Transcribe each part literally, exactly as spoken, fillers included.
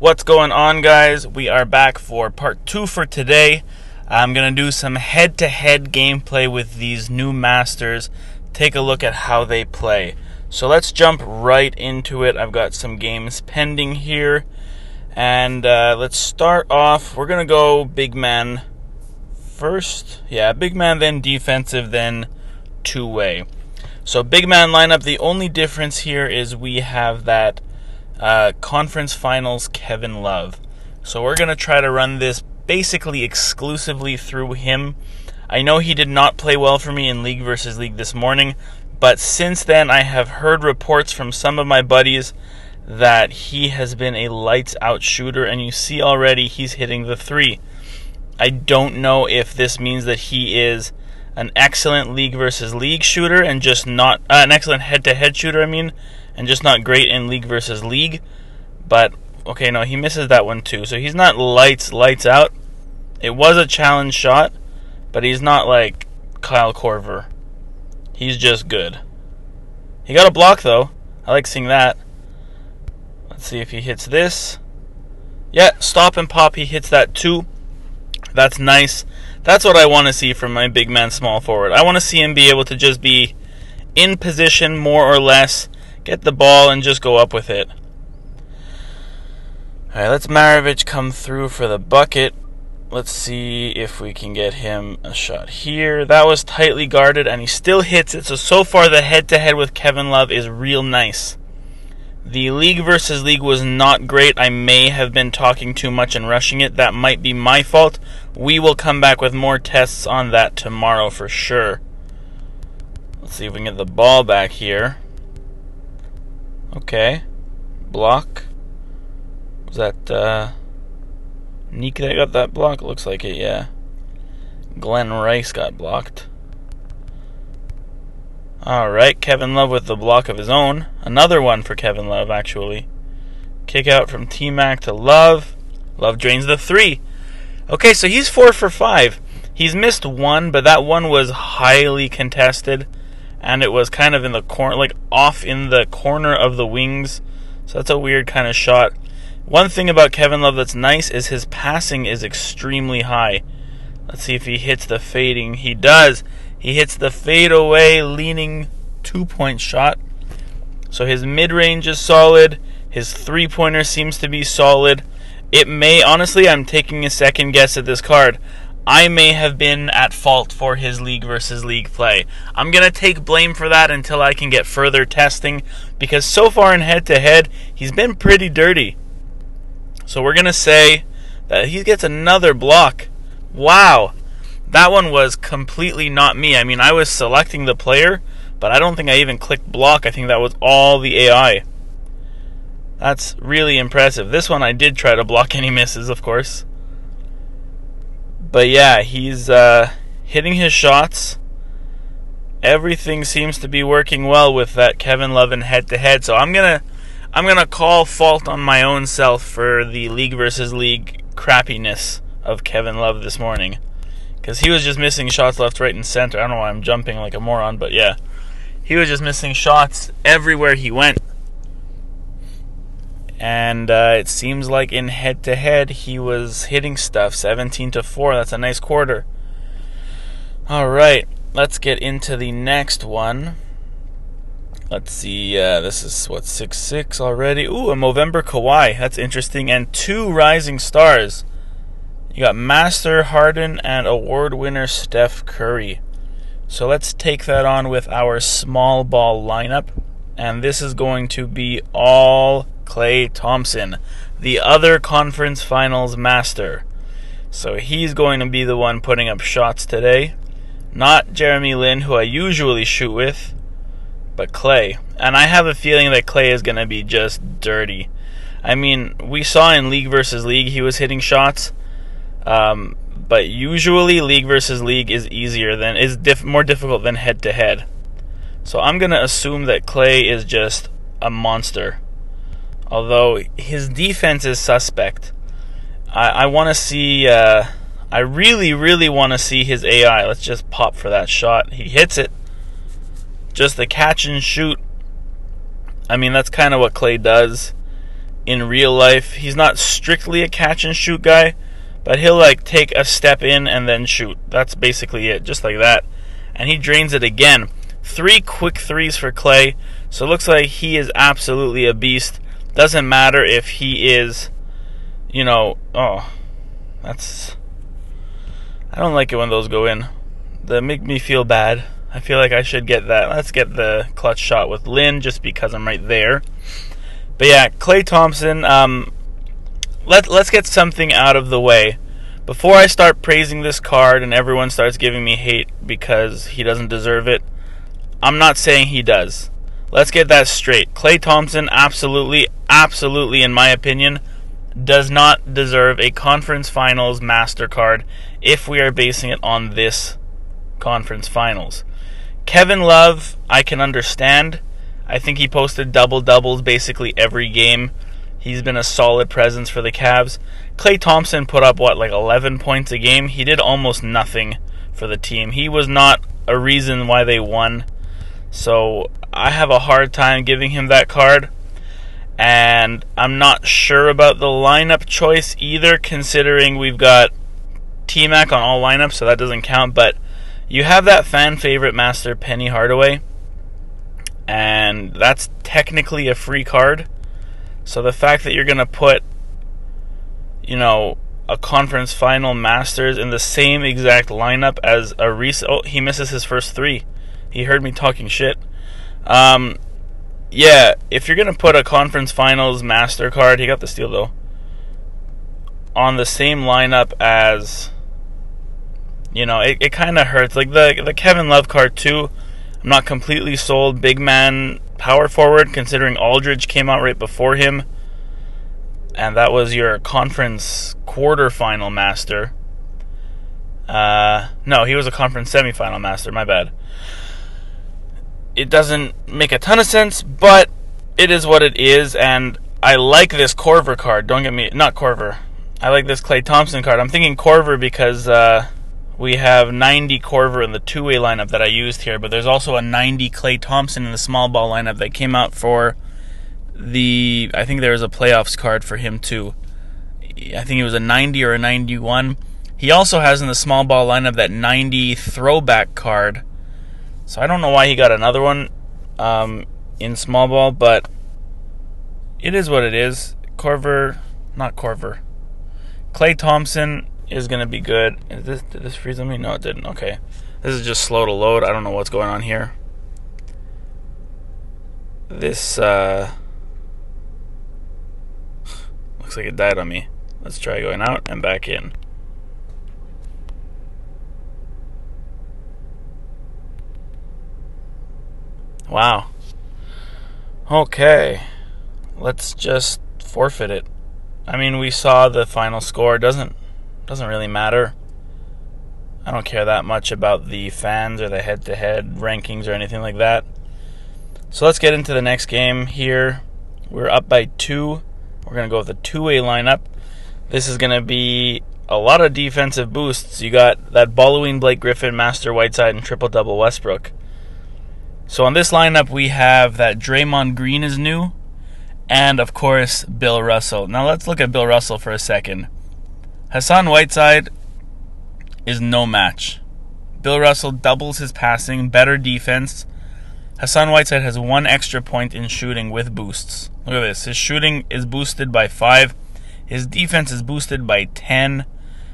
What's going on, guys? We are back for part two for today. I'm going to do some head-to-head gameplay with these new masters. Take a look at how they play. So let's jump right into it. I've got some games pending here. And uh, let's start off. We're going to go big man first. Yeah, big man, then defensive, then two-way. So big man lineup. The only difference here is we have that Uh, Conference Finals Kevin Love. So we're going to try to run this basically exclusively through him. I know he did not play well for me in League versus League this morning, but since then I have heard reports from some of my buddies that he has been a lights-out shooter, and you see already he's hitting the three. I don't know if this means that he is an excellent League versus League shooter and just not... Uh, an excellent head-to-head shooter, I mean, and just not great in league versus league. But, okay, no, he misses that one too. So he's not lights, lights out. It was a challenge shot, but he's not like Kyle Korver. He's just good. He got a block, though. I like seeing that. Let's see if he hits this. Yeah, stop and pop, he hits that too. That's nice. That's what I want to see from my big man small forward. I want to see him be able to just be in position more or less, get the ball and just go up with it. All right, let's Maravich come through for the bucket. Let's see if we can get him a shot here. That was tightly guarded, and he still hits it. So, so far, the head-to-head with Kevin Love is real nice. The league versus league was not great. I may have been talking too much and rushing it. That might be my fault. We will come back with more tests on that tomorrow for sure. Let's see if we can get the ball back here. Okay, block. Was that uh, Nik that got that block? Looks like it, yeah. Glenn Rice got blocked. Alright, Kevin Love with the block of his own. Another one for Kevin Love, actually. Kick out from T-Mac to Love. Love drains the three. Okay, so he's four for five. He's missed one, but that one was highly contested. And it was kind of in the corner, like off in the corner of the wings. So that's a weird kind of shot. One thing about Kevin Love that's nice is his passing is extremely high. Let's see if he hits the fading. He does. He hits the fadeaway leaning two-point shot. So his mid-range is solid. His three-pointer seems to be solid. It may, honestly, I'm taking a second guess at this card. I may have been at fault for his league versus league play. I'm going to take blame for that until I can get further testing, because so far in head-to-head, he's been pretty dirty. So we're going to say that he gets another block. Wow. That one was completely not me. I mean, I was selecting the player, but I don't think I even clicked block. I think that was all the A I. That's really impressive. This one I did try to block, and he misses, of course. But yeah, he's uh, hitting his shots. Everything seems to be working well with that Kevin Love and head-to-head. So I'm gonna, I'm gonna call fault on my own self for the league versus league crappiness of Kevin Love this morning, because he was just missing shots left, right, and center. I don't know why I'm jumping like a moron, but yeah, he was just missing shots everywhere he went. And uh, it seems like in head-to-head, he was hitting stuff. seventeen to four. That's a nice quarter. All right. Let's get into the next one. Let's see. Uh, this is, what, six six already? Ooh, a Movember Kawhi. That's interesting. And two rising stars. You got Master Harden and award winner Steph Curry. So let's take that on with our small ball lineup. And this is going to be all Klay Thompson, the other conference finals master. So he's going to be the one putting up shots today. Not Jeremy Lin, who I usually shoot with, but Klay. And I have a feeling that Klay is going to be just dirty. I mean, we saw in league versus league he was hitting shots, um, but usually league versus league is easier than is diff more difficult than head to head. So I'm going to assume that Klay is just a monster. Although his defense is suspect. I, I want to see... Uh, I really, really want to see his A I. Let's just pop for that shot. He hits it. Just the catch and shoot. I mean, that's kind of what Klay does in real life. He's not strictly a catch and shoot guy, but he'll like take a step in and then shoot. That's basically it, just like that. And he drains it again. Three quick threes for Klay. So it looks like he is absolutely a beast. Doesn't matter if he is, you know, oh, that's, I don't like it when those go in. They make me feel bad. I feel like I should get that. Let's get the clutch shot with Lin just because I'm right there. But yeah, Klay Thompson, um, let, let's get something out of the way. Before I start praising this card and everyone starts giving me hate because he doesn't deserve it, I'm not saying he does. Let's get that straight. Klay Thompson absolutely, absolutely, in my opinion, does not deserve a Conference Finals MasterCard if we are basing it on this Conference Finals. Kevin Love, I can understand. I think he posted double-doubles basically every game. He's been a solid presence for the Cavs. Klay Thompson put up, what, like eleven points a game? He did almost nothing for the team. He was not a reason why they won. So I have a hard time giving him that card. And I'm not sure about the lineup choice either, considering we've got T-Mac on all lineups, so that doesn't count. But you have that fan favorite master, Penny Hardaway, and that's technically a free card. So the fact that you're going to put, you know, a conference final masters in the same exact lineup as a recent... Oh, he misses his first three. He heard me talking shit. Um, yeah, if you're going to put a conference finals master card, he got the steal though, on the same lineup as, you know, it, it kind of hurts. Like the, the Kevin Love card too, I'm not completely sold. Big man power forward, considering Aldridge came out right before him. And that was your conference quarterfinal master. Uh, no, he was a conference semifinal master, my bad. It doesn't make a ton of sense, but it is what it is, and I like this Korver card. Don't get me... Not Korver. I like this Klay Thompson card. I'm thinking Korver because uh, we have ninety Korver in the two-way lineup that I used here, but there's also a ninety Klay Thompson in the small ball lineup that came out for the... I think there was a playoffs card for him, too. I think it was a ninety or a ninety-one. He also has in the small ball lineup that ninety throwback card. So I don't know why he got another one um, in small ball, but it is what it is. Korver, not Korver. Klay Thompson is going to be good. Is this, did this freeze on me? No, it didn't. Okay. This is just slow to load. I don't know what's going on here. This uh, looks like it died on me. Let's try going out and back in. Wow. Okay. Let's just forfeit it. I mean, we saw the final score. Doesn't doesn't really matter. I don't care that much about the fans or the head-to-head rankings or anything like that. So let's get into the next game here. We're up by two. We're going to go with a two-way lineup. This is going to be a lot of defensive boosts. You got that Ballowing Blake Griffin, Master Whiteside, and triple-double Westbrook. So on this lineup, we have that Draymond Green is new, and of course, Bill Russell. Now let's look at Bill Russell for a second. Hassan Whiteside is no match. Bill Russell doubles his passing, better defense. Hassan Whiteside has one extra point in shooting with boosts. Look at this. His shooting is boosted by five. His defense is boosted by ten.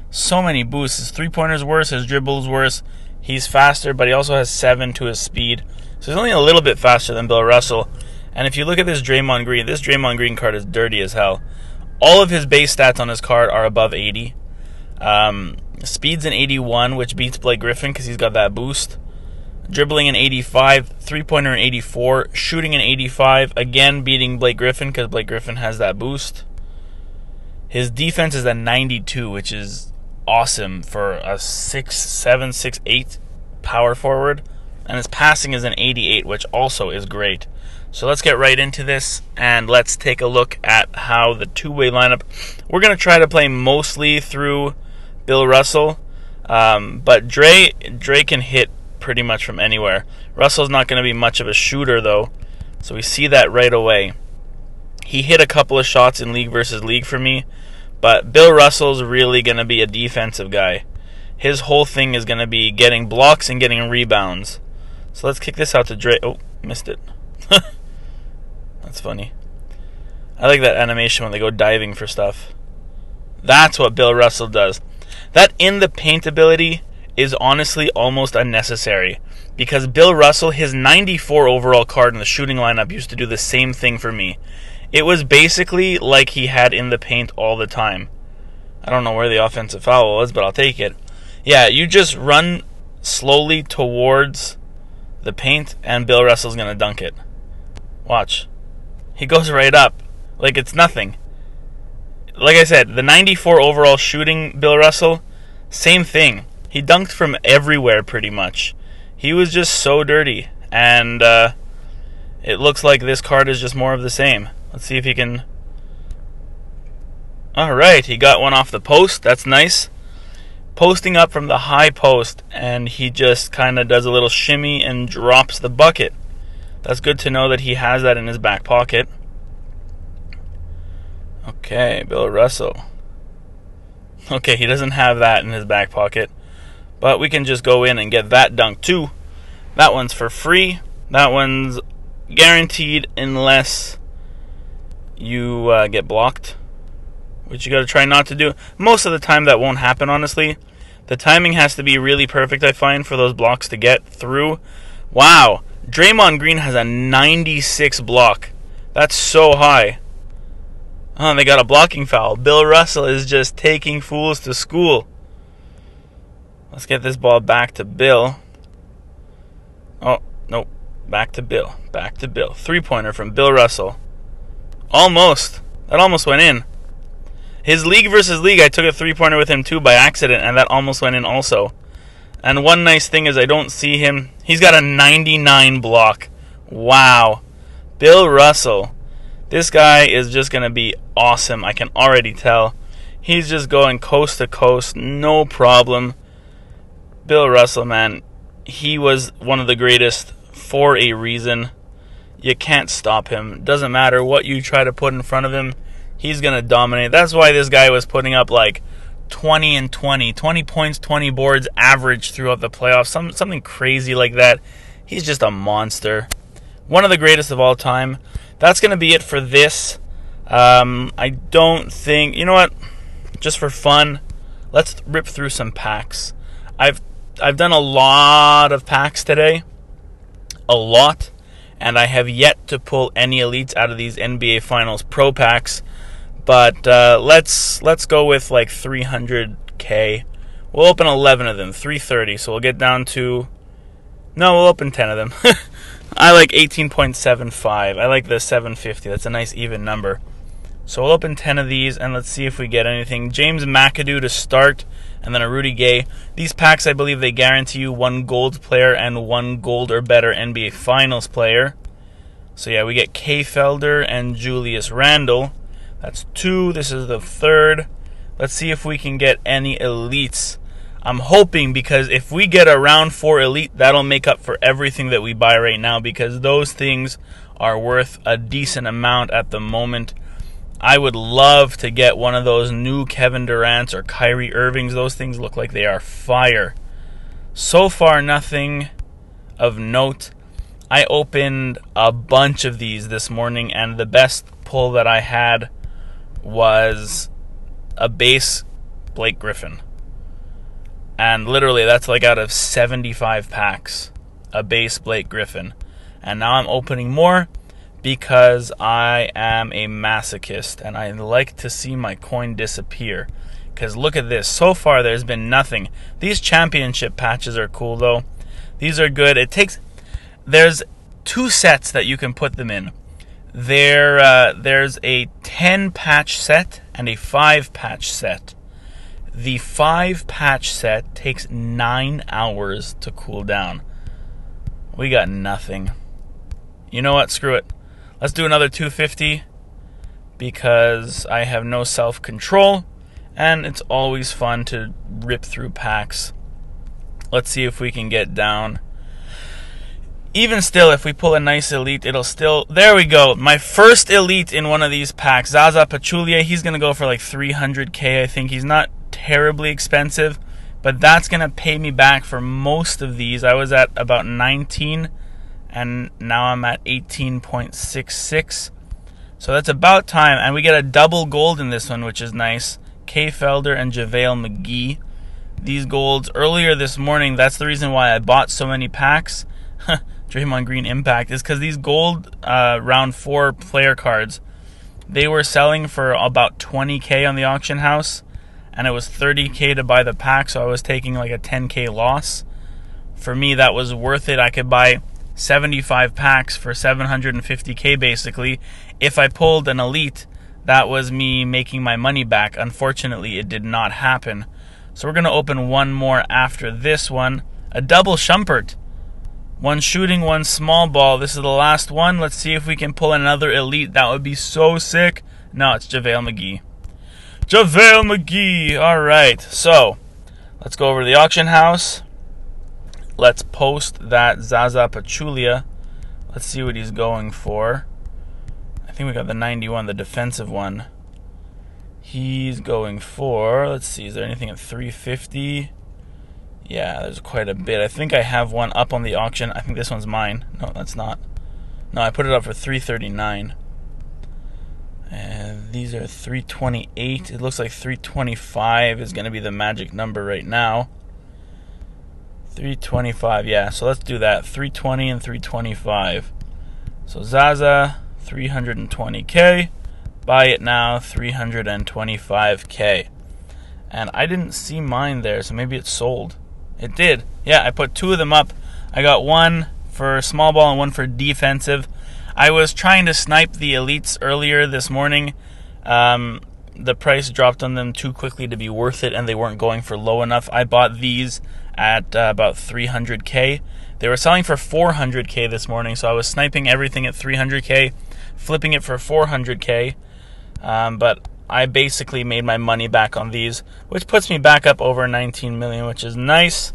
So many boosts. His three-pointer's worse. His dribble's worse. He's faster, but he also has seven to his speed. So he's only a little bit faster than Bill Russell. And if you look at this Draymond Green, this Draymond Green card is dirty as hell. All of his base stats on his card are above eighty. Um, speed's an eighty-one, which beats Blake Griffin because he's got that boost. Dribbling an eighty-five, three-pointer an eighty-four, shooting an eighty-five, again beating Blake Griffin because Blake Griffin has that boost. His defense is a ninety-two, which is awesome for a six seven, six eight power forward. And his passing is an eighty-eight, which also is great. So let's get right into this, and let's take a look at how the two-way lineup... We're going to try to play mostly through Bill Russell, um, but Dre, Dre can hit pretty much from anywhere. Russell's not going to be much of a shooter, though, so we see that right away. He hit a couple of shots in league versus league for me, but Bill Russell's really going to be a defensive guy. His whole thing is going to be getting blocks and getting rebounds. So let's kick this out to Dray. Oh, missed it. That's funny. I like that animation when they go diving for stuff. That's what Bill Russell does. That in the paint ability is honestly almost unnecessary, because Bill Russell, his ninety-four overall card in the shooting lineup, used to do the same thing for me. It was basically like he had in the paint all the time. I don't know where the offensive foul was, but I'll take it. Yeah, you just run slowly towards the paint, and Bill Russell's going to dunk it. Watch. He goes right up. Like it's nothing. Like I said, the ninety-four overall shooting Bill Russell, same thing. He dunked from everywhere pretty much. He was just so dirty. And uh, it looks like this card is just more of the same. Let's see if he can... Alright, he got one off the post. That's nice. Posting up from the high post, and he just kind of does a little shimmy and drops the bucket. That's good to know that he has that in his back pocket. Okay, Bill Russell. Okay, he doesn't have that in his back pocket. But we can just go in and get that dunk too. That one's for free. That one's guaranteed unless you uh, get blocked, which you got to try not to do. Most of the time that won't happen, honestly. The timing has to be really perfect, I find, for those blocks to get through. Wow. Draymond Green has a ninety-six block. That's so high. Oh, and they got a blocking foul. Bill Russell is just taking fools to school. Let's get this ball back to Bill. Oh, nope. Back to Bill. Back to Bill. Three-pointer from Bill Russell. Almost. That almost went in. His league versus league, I took a three-pointer with him too by accident, and that almost went in also. And one nice thing is I don't see him. He's got a ninety-nine block. Wow. Bill Russell. This guy is just going to be awesome. I can already tell. He's just going coast to coast. No problem. Bill Russell, man. He was one of the greatest for a reason. You can't stop him. Doesn't matter what you try to put in front of him. He's going to dominate. That's why this guy was putting up like twenty and twenty. twenty points, twenty boards average throughout the playoffs. Some, something crazy like that. He's just a monster. One of the greatest of all time. That's going to be it for this. Um, I don't think... You know what? Just for fun, let's rip through some packs. I've I've done a lot of packs today. A lot. And I have yet to pull any elites out of these N B A Finals Pro packs. But uh, let's let's go with like three hundred K. We'll open eleven of them, three thirty. So we'll get down to... No, we'll open ten of them. I like eighteen point seven five. I like the seven fifty. That's a nice even number. So we'll open ten of these, and let's see if we get anything. James McAdoo to start, and then a Rudy Gay. These packs, I believe, they guarantee you one gold player and one gold or better N B A Finals player. So, yeah, we get Kay Felder and Julius Randall. That's two. This is the third. Let's see if we can get any elites. I'm hoping, because if we get a round four elite, that'll make up for everything that we buy right now, because those things are worth a decent amount at the moment. I would love to get one of those new Kevin Durant's or Kyrie Irving's. Those things look like they are fire. So far, nothing of note. I opened a bunch of these this morning, and the best pull that I had was a base Blake Griffin. And literally, that's like out of seventy-five packs, a base Blake Griffin. And now I'm opening more because I am a masochist. And I like to see my coin disappear. Because look at this. So far, there's been nothing. These championship patches are cool, though. These are good. It takes... There's two sets that you can put them in. There, uh, there's a ten-patch set and a five-patch set. The five-patch set takes nine hours to cool down. We got nothing. You know what? Screw it. Let's do another two fifty because I have no self-control, and it's always fun to rip through packs. Let's see if we can get down even still, if we pull a nice elite, it'll still... There we go. My first elite in one of these packs. Zaza Pachulia. He's going to go for like three hundred K, I think. He's not terribly expensive, but that's going to pay me back for most of these. I was at about nineteen, and now I'm at eighteen point six six. So that's about time. And we get a double gold in this one, which is nice. Kay Felder and JaVale McGee. These golds earlier this morning, that's the reason why I bought so many packs. Draymond Green Impact is because these gold uh, round four player cards, they were selling for about twenty K on the auction house, and it was thirty K to buy the pack, so I was taking like a ten K loss. For me, that was worth it. I could buy seventy-five packs for seven hundred fifty K basically. If I pulled an elite, that was me making my money back. Unfortunately, it did not happen. So we're going to open one more after this one. A double Shumpert. One shooting, one small ball. This is the last one. Let's see if we can pull another elite. That would be so sick. No, it's JaVale McGee. JaVale McGee. All right. So let's go over to the auction house. Let's post that Zaza Pachulia. Let's see what he's going for. I think we got the ninety-one, the defensive one. He's going for, let's see, is there anything at three fifty? Yeah, there's quite a bit. I think I have one up on the auction. I think this one's mine. No, that's not. No, I put it up for three thirty-nine. And these are three twenty-eight. It looks like three twenty-five is going to be the magic number right now. three twenty-five, yeah. So let's do that. three twenty and three twenty-five. So Zaza, three hundred twenty K. Buy it now, three hundred twenty-five K. And I didn't see mine there, so maybe it sold. It did. Yeah, I put two of them up. I got one for small ball and one for defensive. I was trying to snipe the elites earlier this morning. Um, the price dropped on them too quickly to be worth it, and they weren't going for low enough. I bought these at uh, about three hundred K. They were selling for four hundred K this morning, so I was sniping everything at three hundred K, flipping it for four hundred K. Um, but I basically made my money back on these, which puts me back up over nineteen million, which is nice.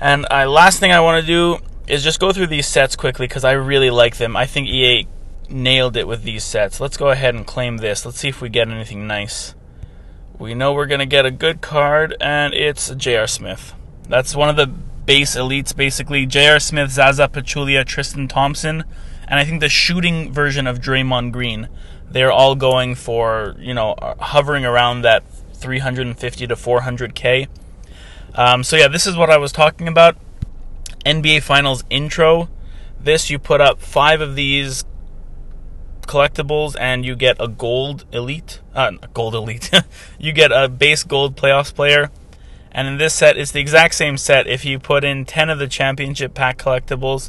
And I last thing I want to do is just go through these sets quickly because I really like them. I think E A nailed it with these sets. Let's go ahead and claim this. Let's see if we get anything nice. We know we're going to get a good card, and it's J R. Smith. That's one of the base elites, basically. J R. Smith, Zaza Pachulia, Tristan Thompson, and I think the shooting version of Draymond Green. They're all going for, you know, hovering around that three hundred fifty to four hundred K. Um, so, yeah, this is what I was talking about. N B A Finals intro. This, you put up five of these collectibles and you get a gold elite. Uh, gold elite. You get a base gold playoffs player. And in this set, it's the exact same set. If you put in ten of the championship pack collectibles,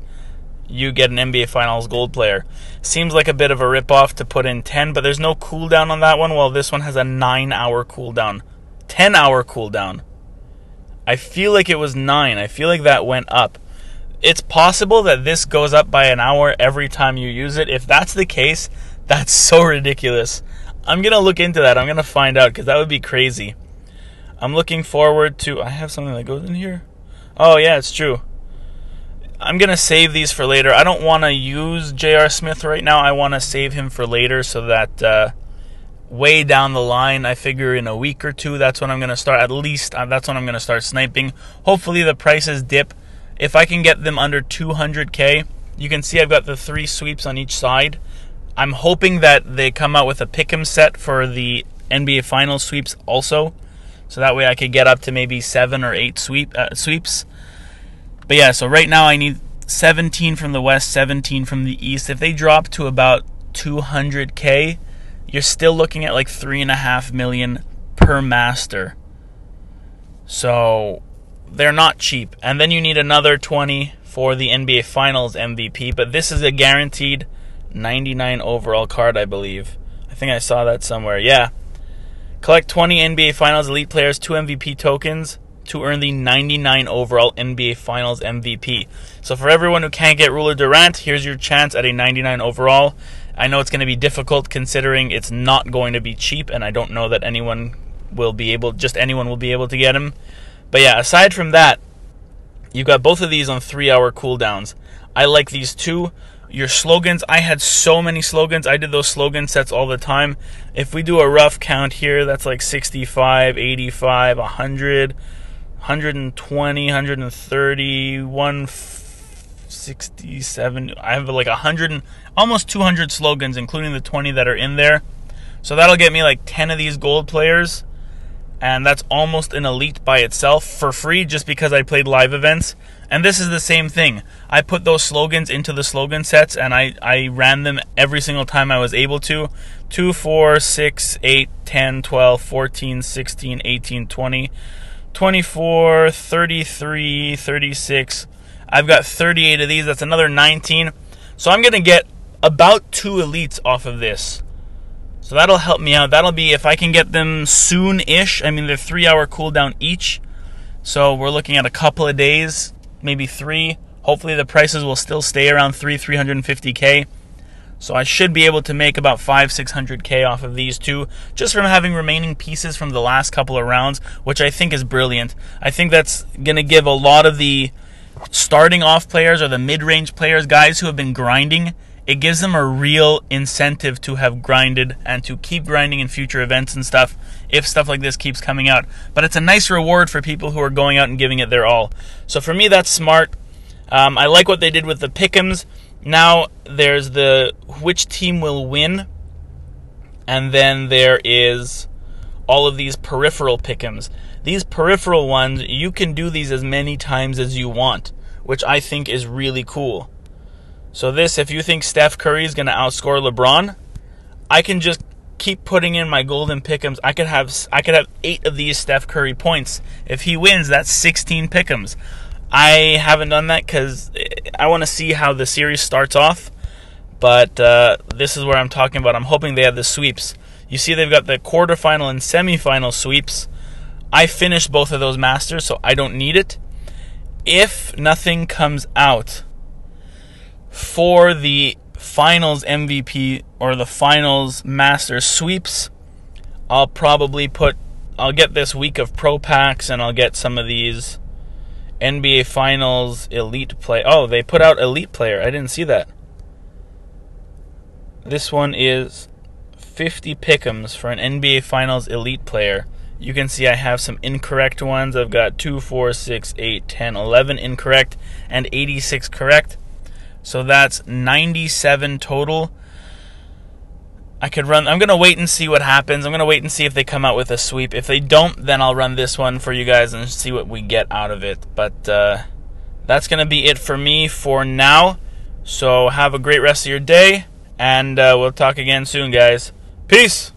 you get an N B A Finals gold player. Seems like a bit of a ripoff to put in ten, but there's no cooldown on that one. Well, this one has a nine hour cooldown. ten hour cooldown. I feel like it was nine. I feel like that went up. It's possible that this goes up by an hour every time you use it. If that's the case, that's so ridiculous. I'm going to look into that. I'm going to find out because that would be crazy. I'm looking forward to... I have something that goes in here? Oh, yeah, it's true. I'm going to save these for later. I don't want to use J R. Smith right now. I want to save him for later so that uh, way down the line, I figure in a week or two, that's when I'm going to start. At least uh, that's when I'm going to start sniping. Hopefully the prices dip. If I can get them under two hundred K, you can see I've got the three sweeps on each side. I'm hoping that they come out with a pick'em set for the N B A Finals sweeps also. So that way I could get up to maybe seven or eight sweep uh, sweeps. But yeah, so right now I need seventeen from the West, seventeen from the East. If they drop to about two hundred K, you're still looking at like three and a half million per master. So they're not cheap. And then you need another twenty for the N B A Finals M V P. But this is a guaranteed ninety-nine overall card, I believe. I think I saw that somewhere. Yeah. Collect twenty N B A Finals elite players, two M V P tokens to earn the ninety-nine overall N B A Finals M V P. So for everyone who can't get Ruler Durant, here's your chance at a ninety-nine overall. I know it's going to be difficult considering it's not going to be cheap, and I don't know that anyone will be able, just anyone will be able to get him. But yeah, aside from that, You've got both of these on three-hour cooldowns. I like these two. Your slogans, I had so many slogans. I did those slogan sets all the time. If we do a rough count here, that's like sixty-five, eighty-five, one hundred, one twenty, one thirty, one sixty-seven. I have like one hundred, almost two hundred slogans, including the twenty that are in there. So that'll get me like ten of these gold players. And that's almost an elite by itself for free just because I played live events. And this is the same thing. I put those slogans into the slogan sets, and I, I ran them every single time I was able to. two, four, six, eight, ten, twelve, fourteen, sixteen, eighteen, twenty, twenty-four, thirty-three, thirty-six. I've got thirty-eight of these. That's another nineteen. So I'm going to get about two elites off of this. So that'll help me out. That'll be, if I can get them soon-ish. I mean, they're three-hour cooldown each. So we're looking at a couple of days, maybe three. Hopefully the prices will still stay around three, three fifty K. So I should be able to make about five, six hundred K off of these two, just from having remaining pieces from the last couple of rounds, which I think is brilliant. I think that's going to give a lot of the starting off players or the mid-range players, guys who have been grinding, it gives them a real incentive to have grinded and to keep grinding in future events and stuff if stuff like this keeps coming out. But it's a nice reward for people who are going out and giving it their all. So for me, that's smart. Um, I like what they did with the pick'ems. Now there's the which team will win. And then there is all of these peripheral pick'ems. These peripheral ones, you can do these as many times as you want, which I think is really cool. So this, if you think Steph Curry is going to outscore LeBron, I can just keep putting in my golden pick'ems. I could have I could have eight of these Steph Curry points. If he wins, that's sixteen pick'ems. I haven't done that because I want to see how the series starts off. But uh, this is where I'm talking about. I'm hoping they have the sweeps. You see they've got the quarterfinal and semifinal sweeps. I finished both of those masters, so I don't need it. If nothing comes out for the finals M V P or the finals master sweeps, I'll probably put, I'll get this week of pro packs, and I'll get some of these N B A finals elite play. Oh, they put out elite player. I didn't see that. This one is fifty pick'ems for an N B A finals elite player. You can see I have some incorrect ones. I've got two, four, six, eight, ten, eleven incorrect and eighty-six correct. So that's ninety-seven total. I could run, I'm going to wait and see what happens. I'm going to wait and see if they come out with a sweep. If they don't, then I'll run this one for you guys and see what we get out of it. But uh, that's going to be it for me for now. So have a great rest of your day, and uh, we'll talk again soon, guys. Peace!